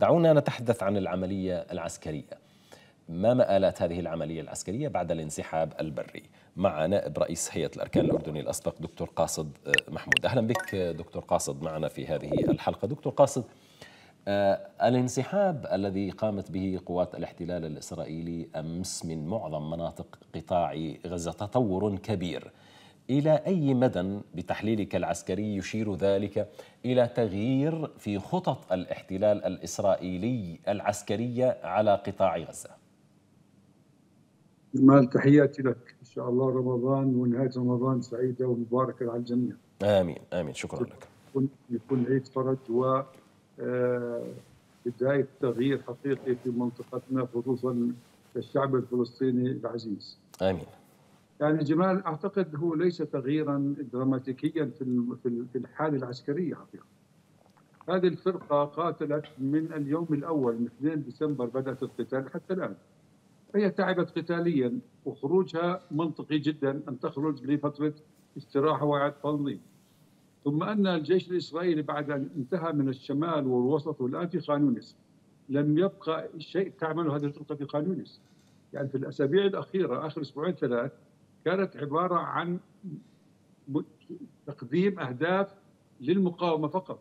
دعونا نتحدث عن العملية العسكرية. ما مآلات هذه العملية العسكرية بعد الانسحاب البري؟ مع نائب رئيس هيئة الأركان الأردني الأسبق دكتور قاصد محمود. أهلا بك دكتور قاصد معنا في هذه الحلقة. دكتور قاصد، الانسحاب الذي قامت به قوات الاحتلال الإسرائيلي أمس من معظم مناطق قطاع غزة تطور كبير، إلى أي مدى بتحليلك العسكري يشير ذلك إلى تغيير في خطط الاحتلال الإسرائيلي العسكرية على قطاع غزة؟ جمال، تحياتي لك، إن شاء الله رمضان ونهاية رمضان سعيدة ومباركة على الجميع. آمين آمين، شكرا لك. يكون عيد فرج و بداية تغيير حقيقي في منطقتنا، خصوصا الشعب الفلسطيني العزيز. آمين. يعني جمال، أعتقد هو ليس تغييرا دراماتيكيا في الحالة العسكرية حقيقة. هذه الفرقة قاتلت من اليوم الأول، من 2 ديسمبر بدأت القتال حتى الآن. هي تعبت قتاليا وخروجها منطقي جدا أن تخرج لفترة استراحة وإعادة تنظيم. ثم أن الجيش الإسرائيلي بعد أن انتهى من الشمال والوسط والآن في خان يونس، لم يبقى شيء تعمله هذه الفرقة في خان يونس. يعني في الأسابيع الأخيرة، آخر أسبوعين 3، كانت عبارة عن تقديم أهداف للمقاومة فقط،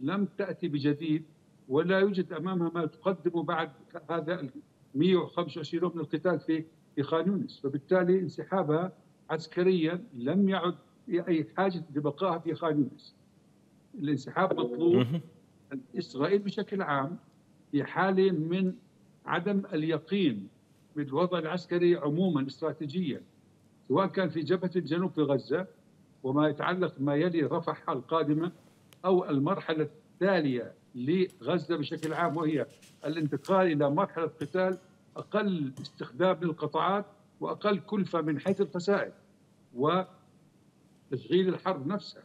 لم تأتي بجديد ولا يوجد أمامها ما تقدمه بعد هذا 125 يوم من القتال في خان يونس. فبالتالي انسحابها عسكريا لم يعد أي حاجة لبقائها في خان يونس. الانسحاب مطلوب. إسرائيل بشكل عام في حالة من عدم اليقين بالوضع العسكري عموما استراتيجيا، سواء كان في جبهة الجنوب في غزة وما يتعلق ما يلي رفح القادمة، أو المرحلة التالية لغزة بشكل عام، وهي الانتقال إلى مرحلة قتال أقل استخدام للقطاعات وأقل كلفة من حيث الخسائر وتشغيل الحرب نفسها.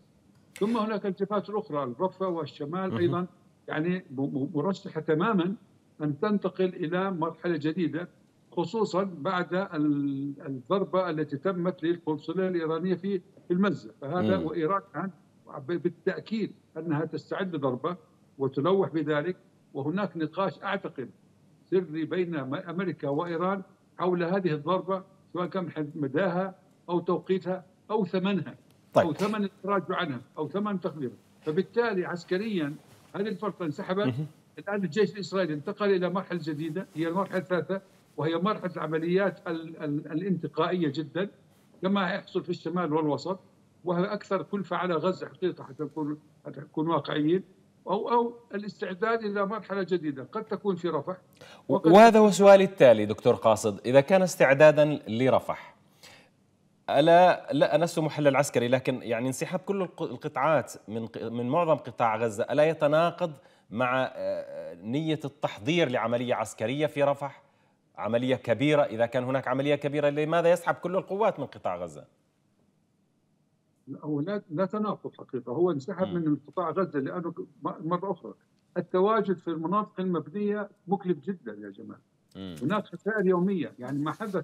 ثم هناك الجبهات الأخرى، الرفة والشمال أيضا، يعني مرشحة تماما أن تنتقل إلى مرحلة جديدة، خصوصا بعد الضربة التي تمت للقنصلية الإيرانية في المزة. فهذا وإيران بالتأكيد أنها تستعد لضربة وتلوح بذلك. وهناك نقاش أعتقد سري بين أمريكا وإيران حول هذه الضربة، سواء كان مداها أو توقيتها أو ثمنها. طيب. أو ثمن التراجع عنها أو ثمن تخفيضها. فبالتالي عسكريا هذه الفرقة انسحبت. الآن الجيش الإسرائيلي انتقل إلى مرحلة جديدة، هي المرحلة الثالثة، وهي مرحلة العمليات الانتقائية جدا، كما يحصل في الشمال والوسط، وهي أكثر كلفة على غزة حقيقة حتى نكون واقعيين، أو الاستعداد إلى مرحلة جديدة قد تكون في رفح. وهذا هو سؤالي التالي دكتور قاصد، إذا كان استعدادا لرفح، ألا لا لست محلل عسكري، لكن يعني انسحاب كل القطاعات من معظم قطاع غزة، ألا يتناقض مع نية التحضير لعملية عسكرية في رفح؟ عملية كبيرة، إذا كان هناك عملية كبيرة لماذا يسحب كل القوات من قطاع غزة؟ لا تناقض حقيقة، هو انسحب من قطاع غزة لأنه مرة أخرى التواجد في المناطق المبنية مكلف جدا يا جمال. هناك خسائر يومية، يعني ما حدث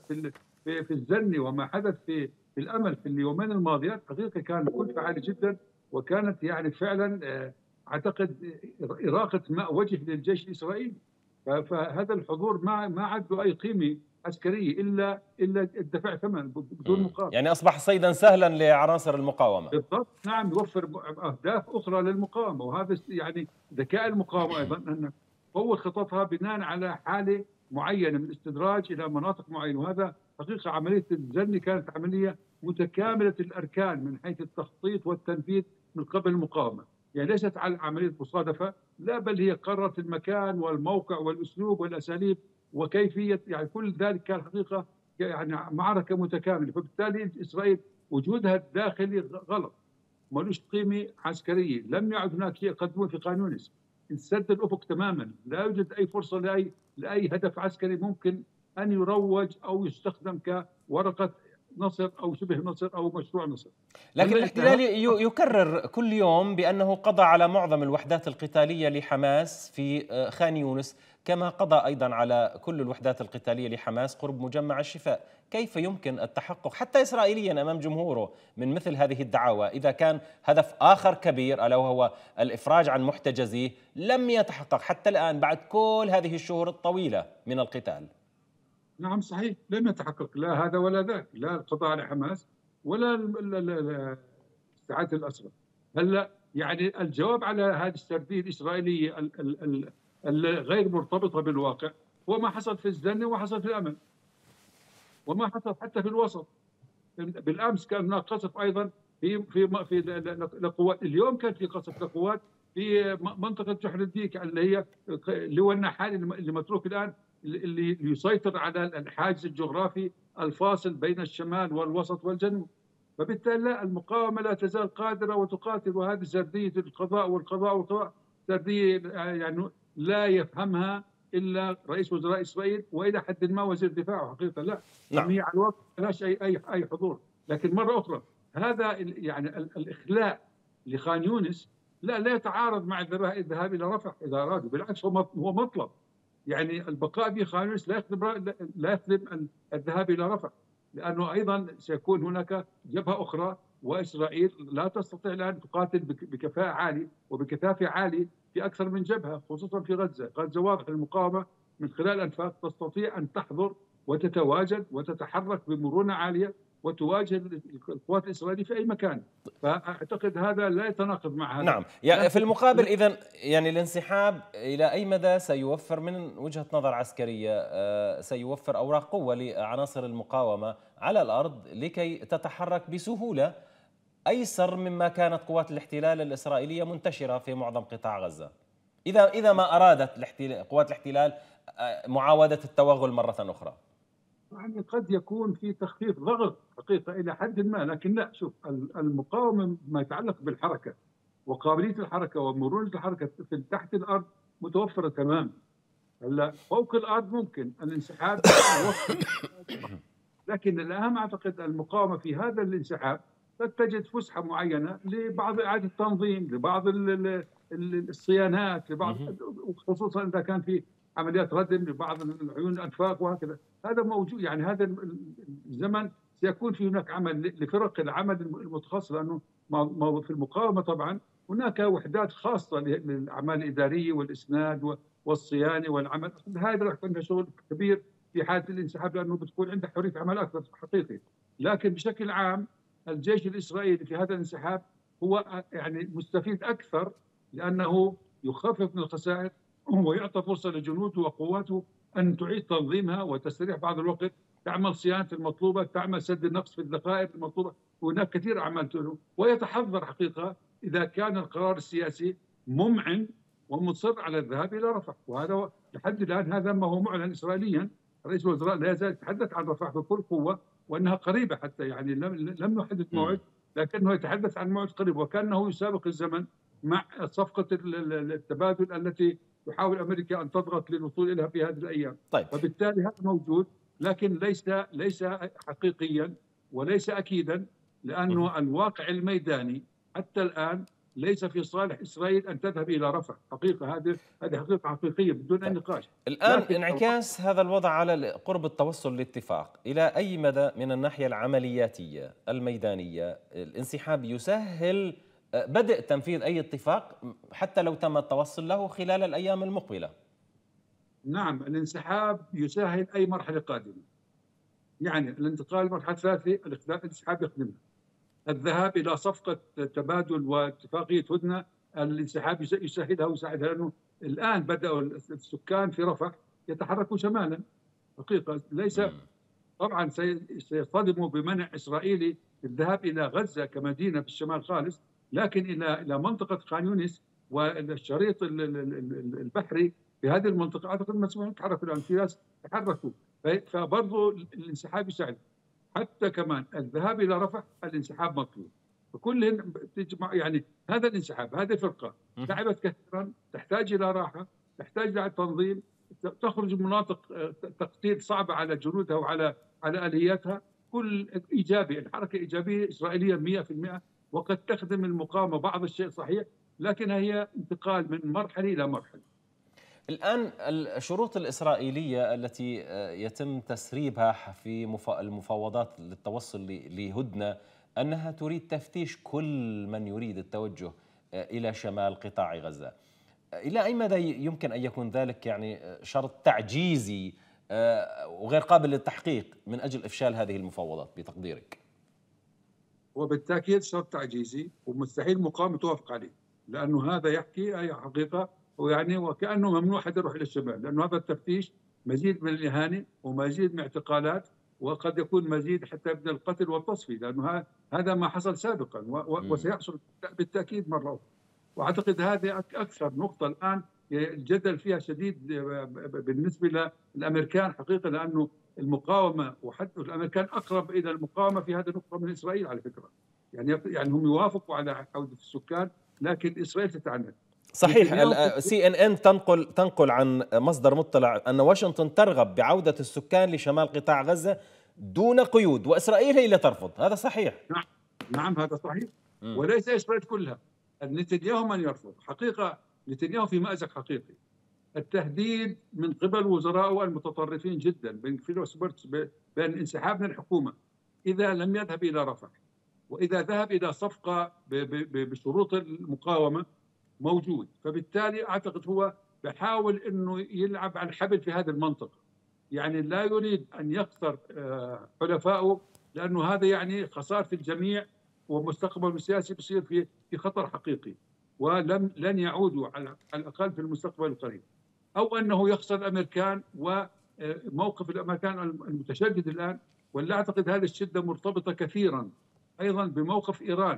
في الزنة وما حدث في الأمل في اليومين الماضيات حقيقة كان كلفة عالية جدا، وكانت يعني فعلا أعتقد إراقة ماء وجه للجيش الإسرائيلي. فهذا الحضور ما عنده أي قيمة عسكرية إلا الدفع ثمن بدون مقابل. يعني أصبح صيدا سهلا لعناصر المقاومة. بالضبط، نعم، يوفر أهداف أخرى للمقاومة، وهذا يعني ذكاء المقاومة أيضا أن تطور خططها بناء على حالة معينة من الاستدراج إلى مناطق معينة. وهذا حقيقة عملية الزنة كانت عملية متكاملة الأركان من حيث التخطيط والتنفيذ من قبل المقاومة. يعني ليست عملية مصادفة، لا، بل هي قررت المكان والموقع والأسلوب والأساليب وكيفية، يعني كل ذلك كان حقيقة يعني معركة متكاملة. فبالتالي إسرائيل وجودها الداخلي غلط، ملوش قيمة عسكرية، لم يعد هناك شيء يقدموه في خان يونس، انسد الأفق تماما، لا يوجد أي فرصة لأي هدف عسكري ممكن أن يروج أو يستخدم كورقة نصر أو شبه نصر أو مشروع نصر. لكن الاحتلال يكرر كل يوم بأنه قضى على معظم الوحدات القتالية لحماس في خان يونس، كما قضى أيضا على كل الوحدات القتالية لحماس قرب مجمع الشفاء. كيف يمكن التحقق حتى إسرائيليا أمام جمهوره من مثل هذه الدعاوى إذا كان هدف آخر كبير ألا وهو الإفراج عن محتجزيه لم يتحقق حتى الآن بعد كل هذه الشهور الطويلة من القتال؟ نعم صحيح، لم يتحقق لا هذا ولا ذاك، لا القضاء على حماس ولا استعادة الأسرى. هلا يعني الجواب على هذه السردية الإسرائيلية الغير مرتبطة بالواقع هو ما حصل في الزنة وحصل في الأمل وما حصل حتى في الوسط. بالأمس كان هناك قصف أيضا في لقوات، اليوم كان في قصف لقوات في منطقة جحر الديك اللي هو النحال اللي متروك الآن، اللي يسيطر على الحاجز الجغرافي الفاصل بين الشمال والوسط والجنوب. فبالتالي لا، المقاومة لا تزال قادرة وتقاتل، وهذه سردية القضاء والقضاء والقضاء سردية يعني لا يفهمها إلا رئيس وزراء إسرائيل وإلى حد ما وزير دفاعه حقيقة. لا هي على الوقت ملاش أي حضور. لكن مرة أخرى هذا يعني الإخلاء لخان يونس لا يتعارض مع الذهاب إلى رفح إذا أرادوا، بالعكس هو مطلب يعني البقاء في خان يونس لا يخدم الذهاب إلى رفح، لأنه أيضا سيكون هناك جبهة أخرى وإسرائيل لا تستطيع الآن تقاتل بكفاءة عالية وبكثافة عالية في أكثر من جبهة، خصوصا في غزة. غزة واضح المقاومة من خلال أنفاق تستطيع أن تحضر وتتواجد وتتحرك بمرونة عالية وتواجه القوات الإسرائيلية في أي مكان، فأعتقد هذا لا يتناقض مع هذا. نعم، في المقابل إذن يعني الانسحاب إلى أي مدى سيوفر من وجهة نظر عسكرية، سيوفر أوراق قوة لعناصر المقاومة على الأرض لكي تتحرك بسهولة أيسر مما كانت قوات الاحتلال الإسرائيلية منتشرة في معظم قطاع غزة، إذا ما أرادت قوات الاحتلال معاودة التوغل مرة أخرى؟ يعني قد يكون في تخفيف ضغط حقيقة إلى حد ما، لكن لا، شوف المقاومة ما يتعلق بالحركة وقابلية الحركة ومرونة الحركة في تحت الأرض متوفرة تماما. هلا فوق الأرض ممكن الانسحاب لكن الأهم أعتقد المقاومة في هذا الانسحاب تجد فسحة معينة لبعض إعادة التنظيم، لبعض الصيانات، لبعض خصوصا إذا كان في عمليات ردم لبعض العيون الأنفاق وهكذا. هذا موجود يعني هذا الزمن سيكون في هناك عمل لفرق العمل المتخصصة، لأنه في المقاومة طبعا هناك وحدات خاصة للأعمال الإدارية والإسناد والصيانة والعمل، هذا راح يكون شغل كبير في حالة الانسحاب لأنه بتكون عندها حرية عمل أكثر حقيقي. لكن بشكل عام الجيش الإسرائيلي في هذا الانسحاب هو يعني مستفيد أكثر لأنه يخفف من الخسائر ويعطى فرصة لجنوده وقواته أن تعيد تنظيمها وتستريح بعض الوقت، تعمل صيانة المطلوبة، تعمل سد النقص في الذخائر المطلوبة، هناك كثير عملته له، ويتحضر حقيقة إذا كان القرار السياسي ممعن ومصر على الذهاب إلى رفح. وهذا لحد الآن هذا ما هو معلن إسرائيليا، رئيس الوزراء لا يزال يتحدث عن رفح بكل قوة وأنها قريبة، حتى يعني لم نحدد موعد لكنه يتحدث عن موعد قريب، وكأنه يسابق الزمن مع صفقة التبادل التي تحاول أمريكا أن تضغط للوصول إليها في هذه الأيام. طيب. وبالتالي هذا موجود لكن ليس حقيقيا وليس أكيدا، لأنه الواقع الميداني حتى الآن ليس في صالح إسرائيل أن تذهب إلى رفح حقيقة، هذه حقيقة حقيقية بدون أي نقاش. الآن انعكاس هذا الوضع على قرب التوصل لاتفاق، إلى أي مدى من الناحية العملياتية الميدانية الانسحاب يسهل بدء تنفيذ أي اتفاق حتى لو تم التوصل له خلال الأيام المقبلة؟ نعم، الانسحاب يسهل أي مرحلة قادمة، يعني الانتقال لمرحلة ثالثة الانسحاب يخدمها، الذهاب إلى صفقة تبادل واتفاقية هدنة الانسحاب يسهلها ويساعدها، لأنه الآن بدأوا السكان في رفح يتحركوا شمالا حقيقة، ليس طبعا سيصطدموا بمنع إسرائيلي الذهاب إلى غزة كمدينة في الشمال خالص، لكن إلى منطقة خان يونس والشريط البحري في هذه المنطقة أعتقد مسموح يتحركوا الآن، في ناس تحركوا، فبرضه الانسحاب يساعد. حتى كمان الذهاب إلى رفح الانسحاب مطلوب، فكلهم تجمع يعني هذا الانسحاب، هذه الفرقة تعبت كثيرا، تحتاج إلى راحة، تحتاج إلى تنظيم، تخرج من مناطق تقتيل صعبة على جنودها وعلى آلياتها، كل إيجابي، الحركة إيجابية إسرائيلية 100%، وقد تخدم المقاومة بعض الشيء صحيح، لكنها هي انتقال من مرحلة إلى مرحلة. الآن الشروط الإسرائيلية التي يتم تسريبها في المفاوضات للتوصل لهدنة أنها تريد تفتيش كل من يريد التوجه إلى شمال قطاع غزة، إلى أي مدى يمكن أن يكون ذلك يعني شرط تعجيزي وغير قابل للتحقيق من أجل إفشال هذه المفاوضات بتقديرك؟ وبالتأكيد شرط تعجيزي ومستحيل مقاومة توافق عليه، لأنه هذا يحكي أي حقيقة، ويعني وكأنه ممنوع حد يروح إلى الشمال، لأنه هذا التفتيش مزيد من الإهانة ومزيد من اعتقالات، وقد يكون مزيد حتى من القتل والتصفية، لأنه هذا ما حصل سابقا وسيحصل بالتأكيد مرة أخرى. وأعتقد هذه أكثر نقطة الآن الجدل فيها شديد بالنسبة للأمريكان حقيقة، لأنه المقاومة وحتى الأمريكان أقرب إلى المقاومة في هذه النقطة من إسرائيل على فكرة، يعني هم يوافقوا على عودة السكان لكن إسرائيل تتعنت. صحيح، CNN تنقل عن مصدر مطلع أن واشنطن ترغب بعودة السكان لشمال قطاع غزة دون قيود، وإسرائيل هي اللي ترفض، هذا صحيح؟ نعم هذا صحيح، وليس إسرائيل كلها، نتنياهو من يرفض حقيقة، نتنياهو في مأزق حقيقي. التهديد من قبل وزرائه المتطرفين جدا بأن انسحاب من الحكومة إذا لم يذهب إلى رفح، وإذا ذهب إلى صفقة بشروط المقاومة موجود، فبالتالي أعتقد هو بحاول أنه يلعب على الحبل في هذه المنطقة، يعني لا يريد أن يخسر حلفائه، لأنه هذا يعني خسارة الجميع، ومستقبل السياسي بصير في خطر حقيقي، ولن يعودوا على الأقل في المستقبل القريب، أو أنه يخسر الأمريكان وموقف الأمريكان المتشدد الآن، ولا أعتقد هذه الشدة مرتبطة كثيرا أيضا بموقف إيران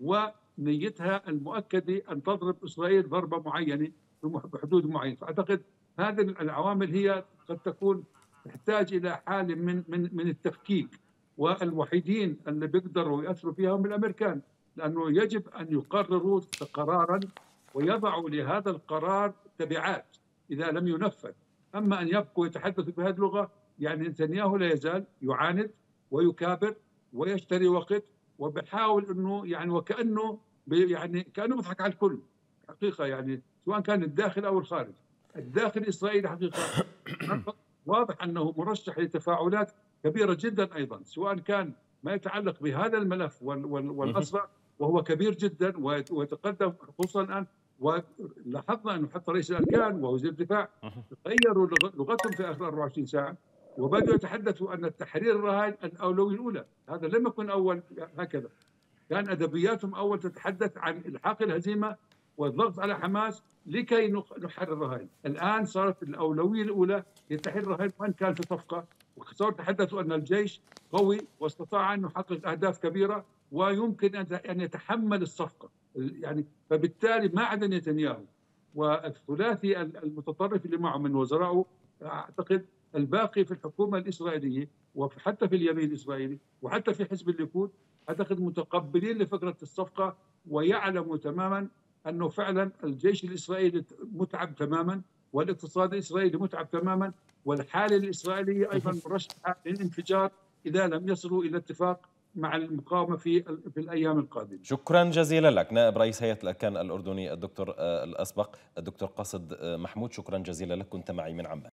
ونيتها المؤكدة أن تضرب إسرائيل ضربة معينة بحدود معينة. فأعتقد هذه العوامل هي قد تكون تحتاج إلى حالة من التفكيك، والوحيدين اللي بيقدروا يأثروا فيها هم الأمريكان، لأنه يجب أن يقرروا قرارا ويضعوا لهذا القرار تبعات إذا لم ينفذ. أما أن يبقوا يتحدثوا بهذه اللغة، يعني نتنياهو لا يزال يعاند ويكابر ويشتري وقت، وبحاول أنه يعني وكأنه يعني كأنه بيضحك على الكل حقيقة، يعني سواء كان الداخل أو الخارج. الداخل الإسرائيلي حقيقة واضح أنه مرشح لتفاعلات كبيرة جدا أيضا، سواء كان ما يتعلق بهذا الملف والأسرة وهو كبير جدا ويتقدم خصوصا الآن، ولاحظنا أنه حتى رئيس الأركان ووزير الدفاع غيروا لغتهم في آخر 24 ساعة، وبدأوا يتحدثوا أن التحرير الرهائن الأولوية الأولى، هذا لم يكن أول هكذا، كان أدبياتهم أول تتحدث عن إلحاق الهزيمة والضغط على حماس لكي نحرر الرهائن، الآن صارت الأولوية الأولى لتحرير الرهائن وإن كان في صفقة، وصاروا يتحدثوا أن الجيش قوي واستطاع أن يحقق أهداف كبيرة ويمكن أن يتحمل الصفقة، يعني فبالتالي ما عدا نتنياهو والثلاثي المتطرف اللي معه من وزرائه، أعتقد الباقي في الحكومة الإسرائيلية وحتى في اليمين الإسرائيلي وحتى في حزب الليكود أعتقد متقبلين لفكرة الصفقة، ويعلموا تماما أنه فعلا الجيش الإسرائيلي متعب تماما، والاقتصاد الإسرائيلي متعب تماما، والحالة الإسرائيلية أيضا مرشحة للانفجار إذا لم يصلوا إلى اتفاق مع المقاومة في الأيام القادمة. شكرا جزيلا لك نائب رئيس هيئة الأركان الأردني الدكتور الأسبق الدكتور قاصد محمود، شكرا جزيلا لك، كنت معي من عمان.